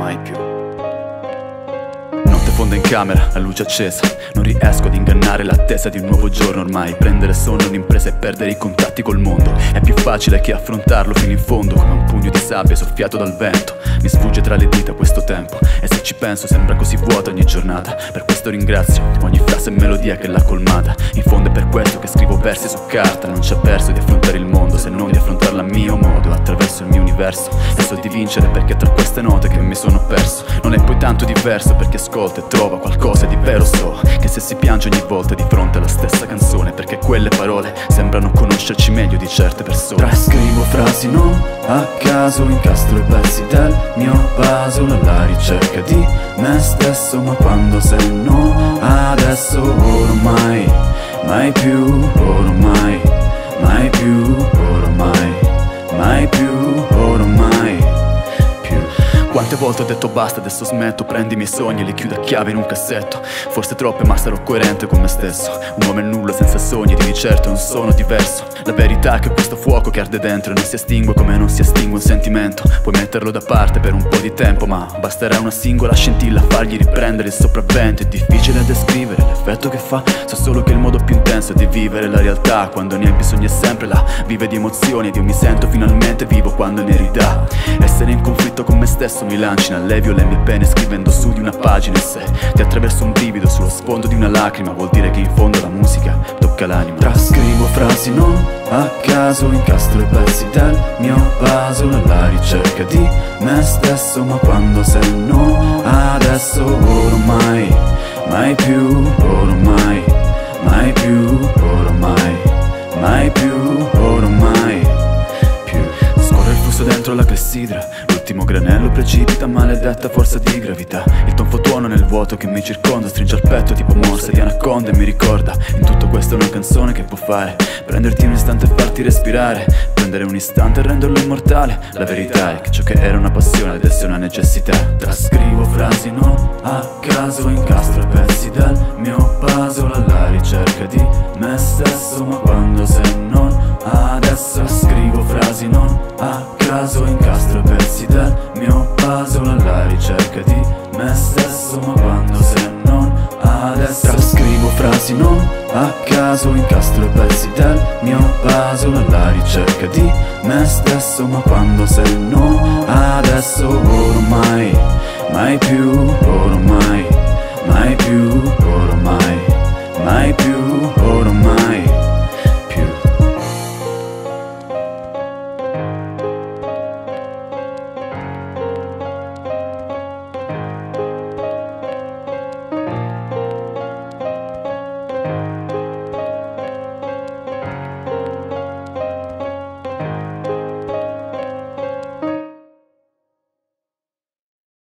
mai più. Notte fonda in camera, la luce accesa, non riesco ad ingannare l'attesa di un nuovo giorno ormai. Prendere sonno è un'impresa e perdere i contatti col mondo è più facile che affrontarlo fino in fondo. Come un pugno di sabbia soffiato dal vento, mi sfugge tra le dita questo tempo, e se ci penso sembra così vuota ogni giornata. Per questo ringrazio ogni frase e melodia che l'ha colmata. In fondo è per questo che scrivo versi su carta. Non c'è verso di affrontare il mondo se non di affrontarla a mio modo, attraverso il mio universo. Penso di vincere perché tra queste note che mi sono perso non è poi tanto diverso, perché ascolta e trova qualcosa di vero. So che se si piange ogni volta di fronte alla stessa canzone, perché quelle parole sembrano conoscerci meglio di certe persone. Trascrivo frasi non a caso, incastro i pezzi del mio puzzle alla ricerca di me stesso. Ma quando, se no adesso, ormai, mai più, ormai, mai più, ormai, mai più, ormai. Quante volte ho detto basta, adesso smetto. Prendi i miei sogni e li chiudo a chiave in un cassetto. Forse troppe, ma sarò coerente con me stesso. Un uomo è nulla senza sogni, di certo è un sono diverso. La verità è che questo fuoco che arde dentro non si estingue, come non si estingue un sentimento. Puoi metterlo da parte per un po' di tempo, ma basterà una singola scintilla a fargli riprendere il sopravvento. È difficile da descrivere l'effetto che fa, so solo che il modo più intenso è di vivere la realtà. Quando ne hai bisogno è sempre là, vive di emozioni ed io mi sento finalmente vivo quando ne ridà. Essere in conflitto con me stesso mi lanci in allevio le mie pene, scrivendo su di una pagina. E se ti attraverso un brivido sullo sfondo di una lacrima, vuol dire che in fondo la musica tocca l'anima. Trascrivo frasi non a caso, incastro i pezzi del mio puzzle alla ricerca di me stesso. Ma quando, se no adesso, ormai, mai più, ormai, mai più, ormai, mai più, ormai più. Scorre il flusso dentro la clessidra, l'ultimo granello precipita, maledetta forza di gravità. Il tonfo tuono nel vuoto che mi circonda, stringe al petto tipo morsa di anaconda e mi ricorda. In tutto questo è una canzone che può fare prenderti un istante e farti respirare, prendere un istante e renderlo immortale. La verità è che ciò che era una passione adesso è una necessità. Trascrivo frasi non a caso, incastro i pezzi del mio puzzle alla ricerca di me stesso. Ma quando, se non adesso, scrivo frasi non a caso, incastro i pezzi del mio puzzle alla ricerca di me stesso. Ma quando, se non adesso, trascrivo frasi non a caso, incastro i pezzi del mio puzzle alla ricerca di me stesso. Ma quando, se non adesso, ormai, mai più, ormai, mai più.